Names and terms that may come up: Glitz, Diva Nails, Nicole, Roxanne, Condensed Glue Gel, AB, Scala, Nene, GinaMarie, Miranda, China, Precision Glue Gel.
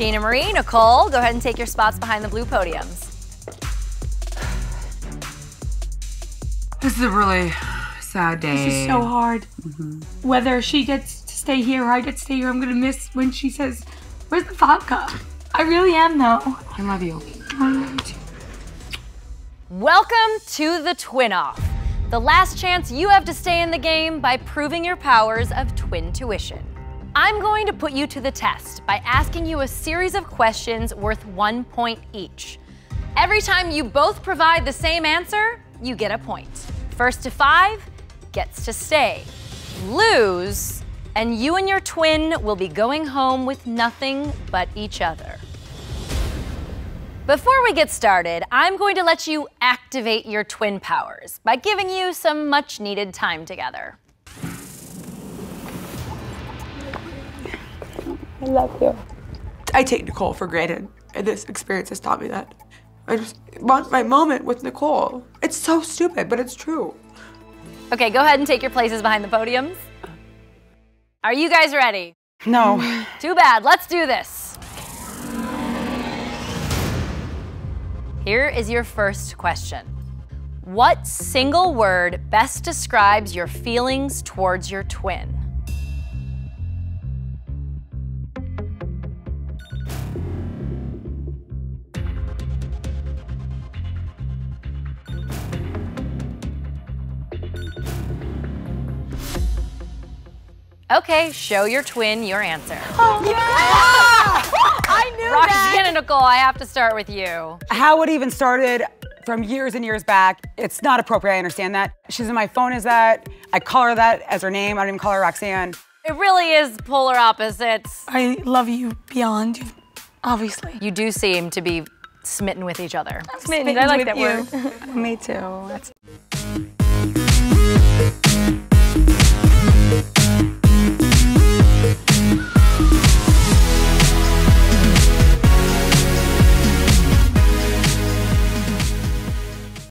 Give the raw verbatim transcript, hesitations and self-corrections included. Gina Marie, Nicole, go ahead and take your spots behind the blue podiums. This is a really sad day. This is so hard. Mm-hmm. Whether she gets to stay here or I get to stay here, I'm gonna miss when she says, "Where's the vodka?" I really am, though. I love you. I love you too. Welcome to the Twin Off. The last chance you have to stay in the game by proving your powers of twin tuition. I'm going to put you to the test by asking you a series of questions worth one point each. Every time you both provide the same answer, you get a point. First to five gets to stay. Lose, and you and your twin will be going home with nothing but each other. Before we get started, I'm going to let you activate your twin powers by giving you some much needed time together. I love you. I take Nicole for granted, and this experience has taught me that. I just want my moment with Nicole. It's so stupid, but it's true. Okay, go ahead and take your places behind the podiums. Are you guys ready? No. Too bad, let's do this. Here is your first question. What single word best describes your feelings towards your twin? Okay, show your twin your answer. Oh, yeah! I knew Roxanne that! Roxanne and Nicole, I have to start with you. How it even started from years and years back, it's not appropriate, I understand that. She's in my phone as that, I call her that as her name, I don't even call her Roxanne. It really is polar opposites. I love you beyond you, obviously. You do seem to be smitten with each other. I'm smitten, smitten I like that you. word. Me too. That's